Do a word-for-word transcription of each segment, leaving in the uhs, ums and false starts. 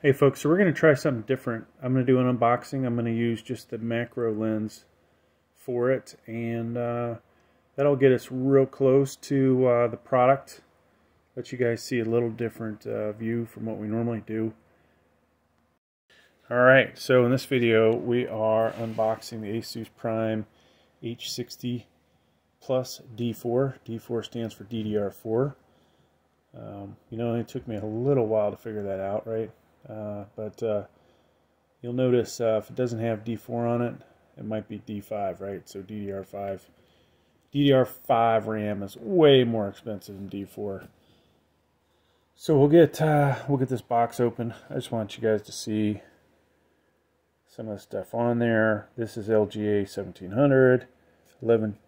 Hey folks, so we're going to try something different. I'm going to do an unboxing. I'm going to use just the macro lens for it, and uh, that'll get us real close to uh, the product. Let you guys see a little different uh, view from what we normally do. Alright, so in this video we are unboxing the Asus Prime H six seventy Plus D four. D four stands for D D R four. Um, you know, it took me a little while to figure that out, right? Uh, but uh, you'll notice uh, if it doesn't have D four on it, it might be D five, right? So D D R five. D D R five RAM is way more expensive than D four. So we'll get uh, we'll get this box open. I just want you guys to see some of the stuff on there. This is L G A seventeen hundred, eleven,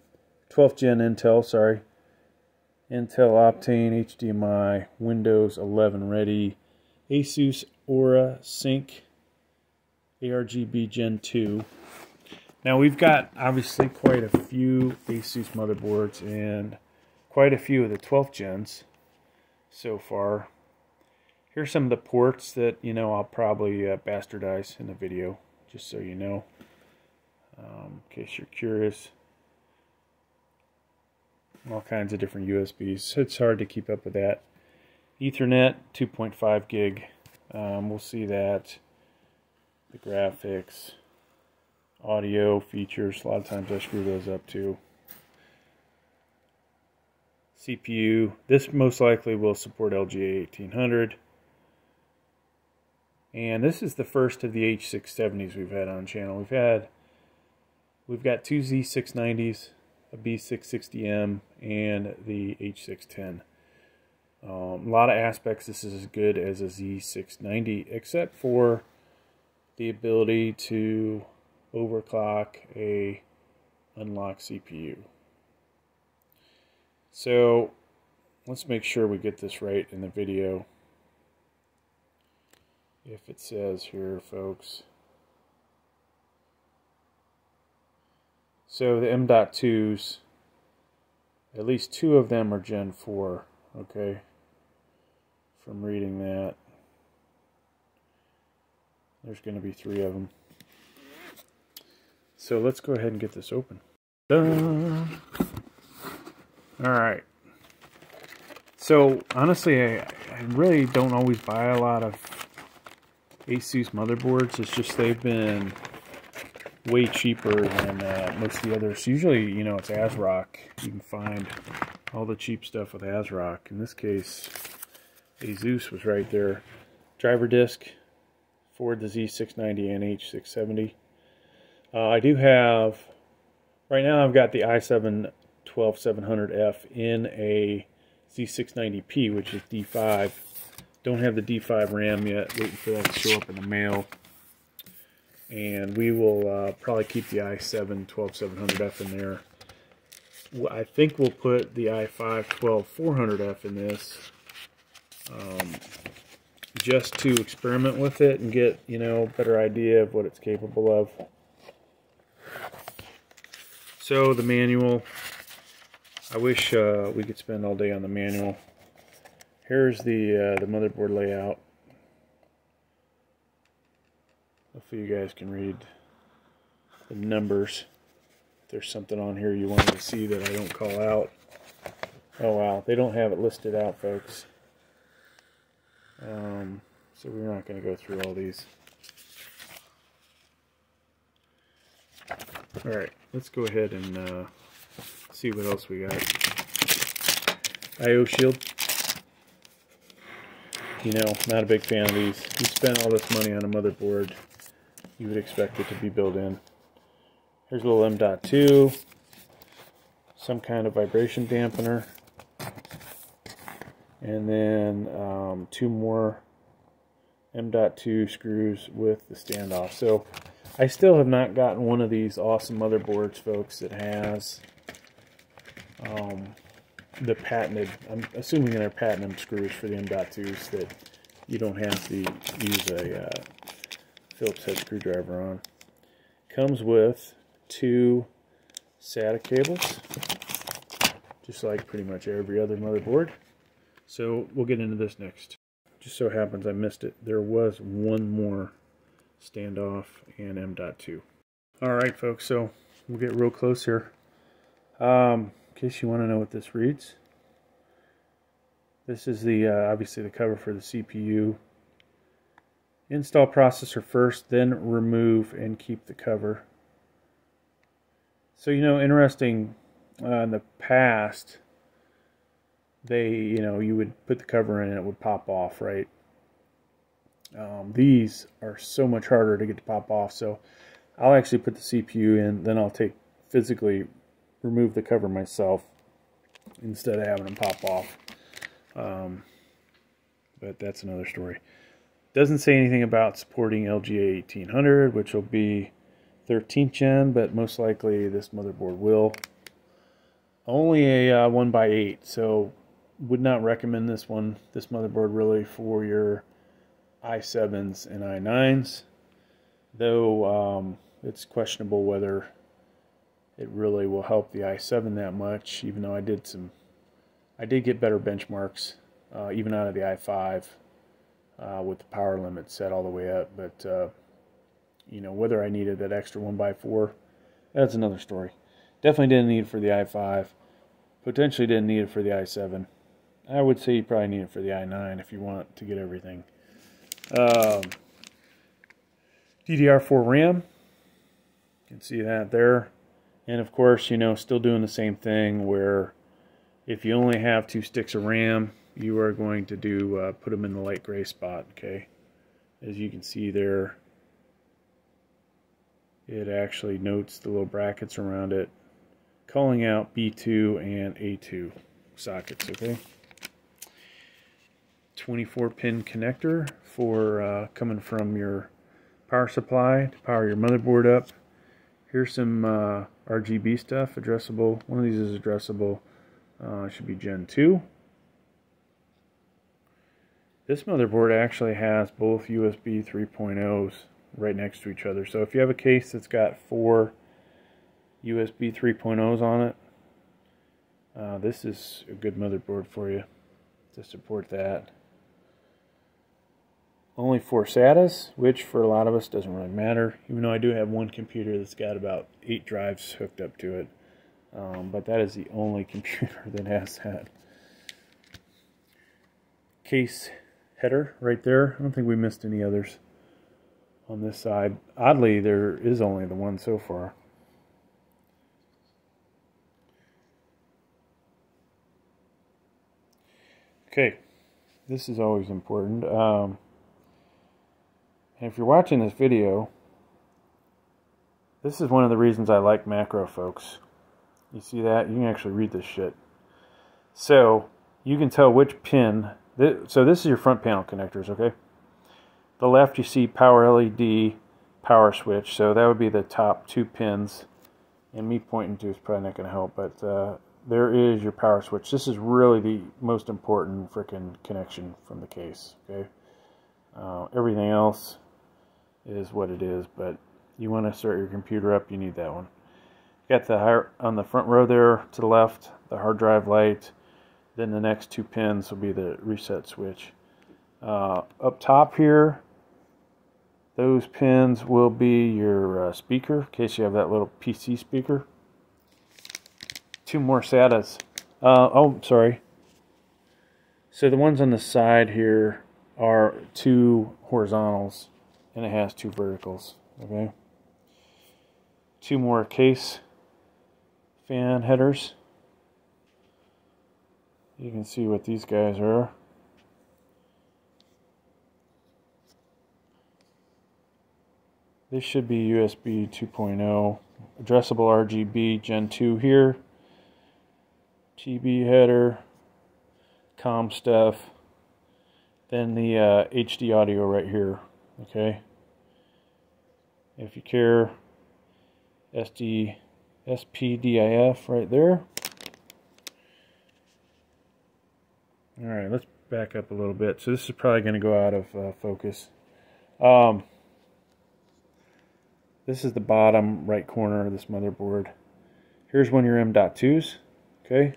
twelfth Gen Intel, sorry. Intel Optane, H D M I, Windows eleven ready. Asus Aura SYNC A R G B Gen two. Now we've got obviously quite a few Asus motherboards and quite a few of the twelfth gens so far. Here's some of the ports that, you know, I'll probably uh, bastardize in the video, just so you know, um, in case you're curious. All kinds of different U S Bs, so it's hard to keep up with that. Ethernet two point five gig, um, we'll see that, the graphics, audio features, a lot of times I screw those up too. C P U, this most likely will support L G A eighteen hundred, and this is the first of the H six seventies we've had on channel. We've had, we've got two Z six nineties, a B six sixty M, and the H six ten. Um, a lot of aspects, this is as good as a Z six ninety, except for the ability to overclock a unlocked C P U. So let's make sure we get this right in the video. If it says here, folks. So the M dot twos, at least two of them are Gen four, okay? From reading that, there's going to be three of them. So let's go ahead and get this open. Alright. So honestly, I, I really don't always buy a lot of Asus motherboards. It's just they've been way cheaper than uh, most of the others. Usually, you know, it's ASRock. You can find all the cheap stuff with ASRock. In this case, Asus was right there. Driver disc for the Z six ninety and H six seventy. Uh, I do have, right now I've got the i seven twelve seven hundred F in a Z six ninety P, which is D five. Don't have the D five RAM yet. Waiting for that to show up in the mail. And we will uh, probably keep the i seven twelve seven hundred F in there. I think we'll put the i five twelve four hundred F in this, um, just to experiment with it and get, you know, a better idea of what it's capable of. So the manual, I wish uh, we could spend all day on the manual. Here's the uh, the motherboard layout. Hopefully you guys can read the numbers. If there's something on here you want to see that I don't call out. Oh wow, they don't have it listed out, folks. Um, so we're not going to go through all these. Alright, let's go ahead and uh, see what else we got. I O Shield. You know, not a big fan of these. You spent all this money on a motherboard, you would expect it to be built in. Here's a little M dot two, some kind of vibration dampener, and then um, two more M dot two screws with the standoff. So I still have not gotten one of these awesome motherboards, folks, that has um, the patented, I'm assuming they're patented screws for the M dot twos that you don't have to use a uh, Phillips head screwdriver on. Comes with two SATA cables, just like pretty much every other motherboard. So we'll get into this next. just so happens I missed it. There was one more standoff and M dot two. All right, folks, so we'll get real close here. Um, in case you want to know what this reads, this is the uh, obviously the cover for the C P U. Install processor first, then remove and keep the cover. So, you know, interesting, uh, in the past, they, you know, you would put the cover in and it would pop off, right? Um, these are so much harder to get to pop off, so I'll actually put the C P U in, then I'll take, physically remove the cover myself instead of having them pop off. Um, but that's another story. Doesn't say anything about supporting L G A eighteen hundred, which will be thirteenth gen, but most likely this motherboard will. Only a uh, one by eight, so would not recommend this one, this motherboard, really, for your i sevens and i nines, though um, it's questionable whether it really will help the i seven that much, even though I did some I did get better benchmarks uh, even out of the i five uh, with the power limit set all the way up, but uh, you know, whether I needed that extra one by four, that's another story. Definitely didn't need it for the i five. Potentially didn't need it for the i seven. I would say you probably need it for the i nine if you want to get everything. Um, D D R four RAM. You can see that there. And of course, you know, still doing the same thing where if you only have two sticks of RAM, you are going to do uh, put them in the light gray spot, okay? As you can see there, it actually notes the little brackets around it, calling out B two and A two sockets, okay? twenty-four pin connector for uh, coming from your power supply to power your motherboard up. Here's some uh, R G B stuff, addressable. One of these is addressable. Uh, it should be gen two. This motherboard actually has both U S B three point ohs right next to each other. So if you have a case that's got four U S B three point ohs on it, uh, this is a good motherboard for you to support that. Only four SATAs, which for a lot of us doesn't really matter, even though I do have one computer that's got about eight drives hooked up to it. Um, but that is the only computer that has that. Case header right there. I don't think we missed any others on this side. Oddly, there is only the one so far. Okay, this is always important. Um, and if you're watching this video, this is one of the reasons I like macro, folks. You see that? You can actually read this shit. So, you can tell which pin. Th so, this is your front panel connectors, okay? The left you see power L E D, power switch, so that would be the top two pins, and me pointing to is probably not going to help, but uh, there is your power switch. This is really the most important freaking connection from the case, okay? Uh, everything else is what it is, but you want to start your computer up, you need that one. Got the higher, on the front row there to the left, the hard drive light, then the next two pins will be the reset switch. Uh, up top here, those pins will be your uh, speaker, in case you have that little P C speaker. Two more SATAs. Uh, oh, sorry. So the ones on the side here are two horizontals, and it has two verticals. Okay. Two more case fan headers. You can see what these guys are. This should be U S B two point oh, addressable R G B gen two here, T B header, COM stuff, then the uh, H D audio right here, okay? If you care, S D S P D I F right there. Alright, let's back up a little bit. So this is probably going to go out of uh, focus. Um... This is the bottom right corner of this motherboard. Here's one of your M dot twos, okay?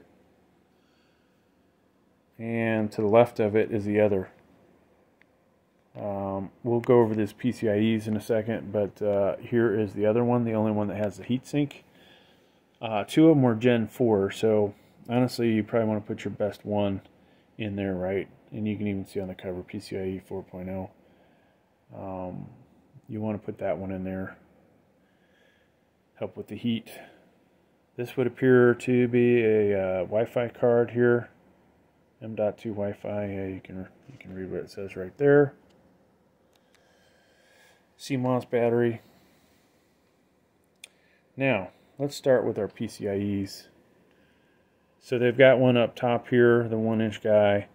And to the left of it is the other. Um, we'll go over this P C I Es in a second, but uh, here is the other one, the only one that has the heatsink. Uh, two of them were Gen four, so honestly you probably want to put your best one in there, right? And you can even see on the cover P C I E four point oh. Um, you want to put that one in there. Help with the heat. This would appear to be a uh, Wi-Fi card here. M dot two Wi-Fi. Yeah, you can you can read what it says right there. C MOS battery. Now, let's start with our P C I Es. So they've got one up top here, the one inch guy.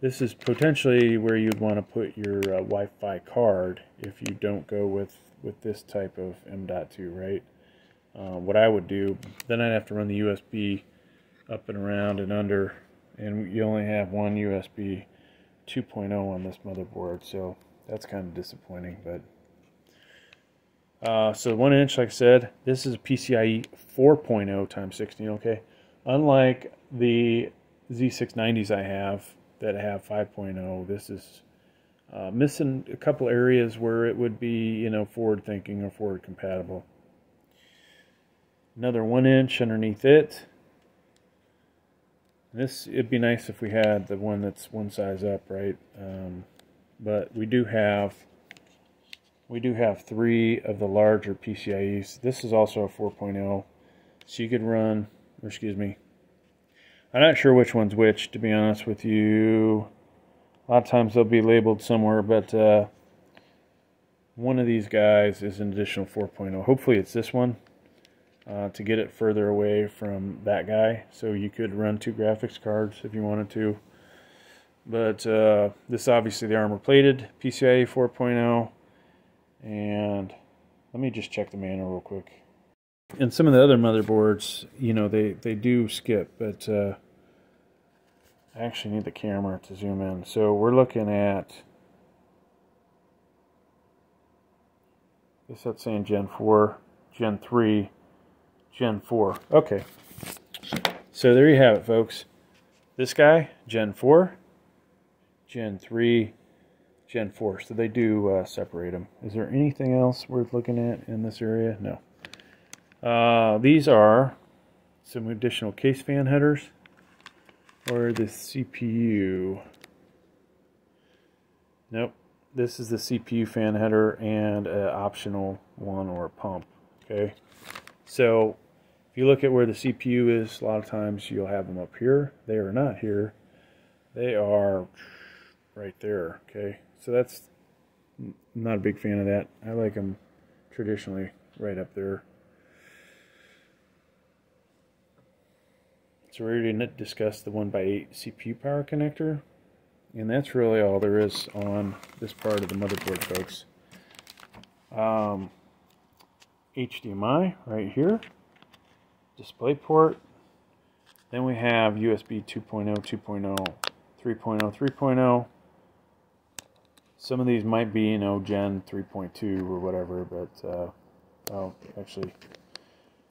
This is potentially where you'd want to put your uh, Wi-Fi card if you don't go with, with this type of M dot two, right? Uh, what I would do, then I'd have to run the U S B up and around and under, and you only have one U S B two point oh on this motherboard, so that's kind of disappointing. But uh, so one inch, like I said, this is P C I E four point oh times sixteen, okay? Unlike the Z six nineties I have, that have five point oh, this is uh, missing a couple areas where it would be, you know, forward thinking or forward compatible. Another one inch underneath it. This, it'd be nice if we had the one that's one size up, right? Um, but we do have we do have three of the larger P C I Es. This is also a four point oh, so you could run, or excuse me, I'm not sure which one's which, to be honest with you. A lot of times they'll be labeled somewhere, but uh, one of these guys is an additional four point oh. Hopefully it's this one, uh, to get it further away from that guy. So you could run two graphics cards if you wanted to. But uh, this, obviously, the armor-plated P C I E four point oh. And let me just check the manual real quick. And some of the other motherboards, you know, they, they do skip, but uh, I actually need the camera to zoom in. So we're looking at, this that's saying Gen four, Gen three, Gen four. Okay. So there you have it, folks. This guy, Gen four, Gen three, Gen four. So they do uh, separate them. Is there anything else worth looking at in this area? No. Uh, these are some additional case fan headers or the C P U. Nope, this is the C P U fan header and an optional one or a pump. Okay, so if you look at where the C P U is, a lot of times you'll have them up here. They are not here, they are right there. Okay, so that's, I'm not a big fan of that. I like them traditionally right up there. So we already discussed the one by eight C P U power connector, and that's really all there is on this part of the motherboard, folks. Um, H D M I right here, DisplayPort, then we have U S B two point oh, two point oh, three point oh, three point oh. Some of these might be, you know, Gen three point two or whatever, but uh, oh, actually,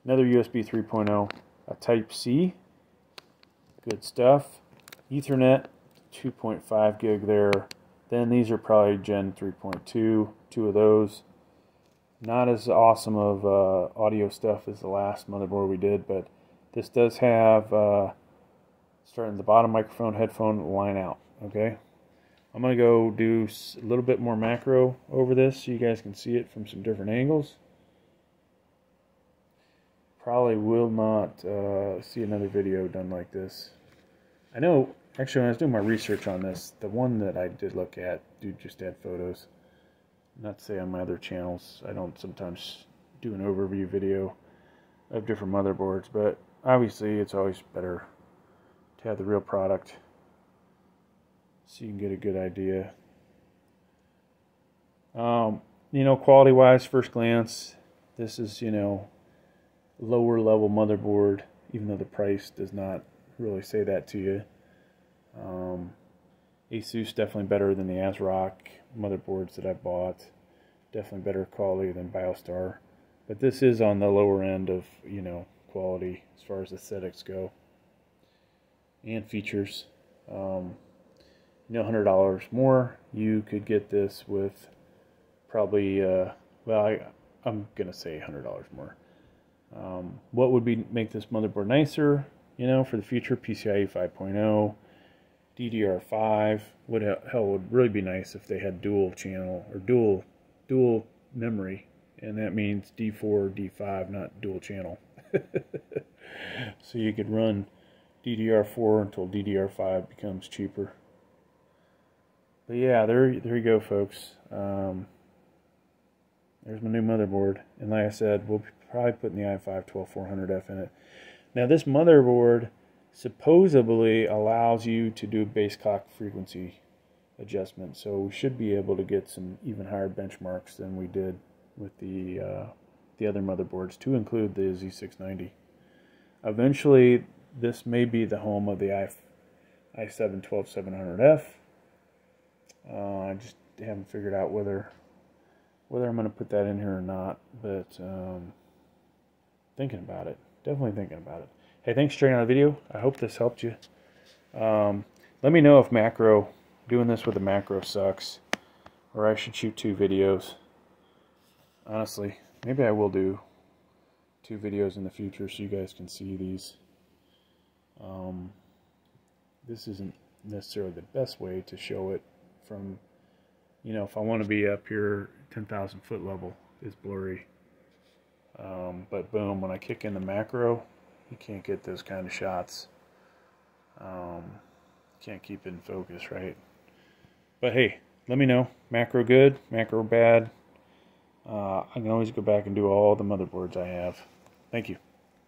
another U S B three point oh, a Type C. Good stuff. Ethernet, two point five gig there. Then these are probably Gen three point two, two of those. Not as awesome of uh, audio stuff as the last motherboard we did, but this does have, uh, starting at the bottom, microphone, headphone, line out. Okay, I'm going to go do a little bit more macro over this so you guys can see it from some different angles. Probably will not uh, see another video done like this. I know, actually, when I was doing my research on this, the one that I did look at, dude, just add photos. Not to say on my other channels, I don't sometimes do an overview video of different motherboards, but obviously it's always better to have the real product so you can get a good idea. Um, you know, quality-wise, first glance, this is, you know, lower level motherboard, even though the price does not really say that to you. Um, Asus definitely better than the ASRock motherboards that I bought. Definitely better quality than BioStar. But this is on the lower end of, you know, quality as far as aesthetics go. And features. Um, you know, one hundred dollars more, you could get this with probably, uh, well, I, I'm going to say one hundred dollars more. Um, what would be make this motherboard nicer, you know, for the future? P C I E five point oh, D D R five. What hell would really be nice if they had dual channel or dual dual memory, and that means D four, D five, not dual channel. So you could run D D R four until D D R five becomes cheaper. But yeah, there there you go, folks. Um, there's my new motherboard, and like I said, we'll be probably putting the i five twelve four hundred F in it. Now this motherboard supposedly allows you to do base clock frequency adjustment, so we should be able to get some even higher benchmarks than we did with the uh, the other motherboards, to include the Z six ninety. Eventually, this may be the home of the i seven twelve seven hundred F. Uh, I just haven't figured out whether whether I'm going to put that in here or not, but um, thinking about it. Definitely thinking about it. Hey, thanks for checking out the video. I hope this helped you. Um, let me know if macro, doing this with a macro sucks, or I should shoot two videos. Honestly, maybe I will do two videos in the future so you guys can see these. Um, this isn't necessarily the best way to show it from, you know, if I want to be up here ten thousand foot level, it's blurry. Um, but boom, when I kick in the macro, you can't get those kind of shots. Um, can't keep it in focus, right? But hey, let me know. Macro good, macro bad. Uh, I can always go back and do all the motherboards I have. Thank you.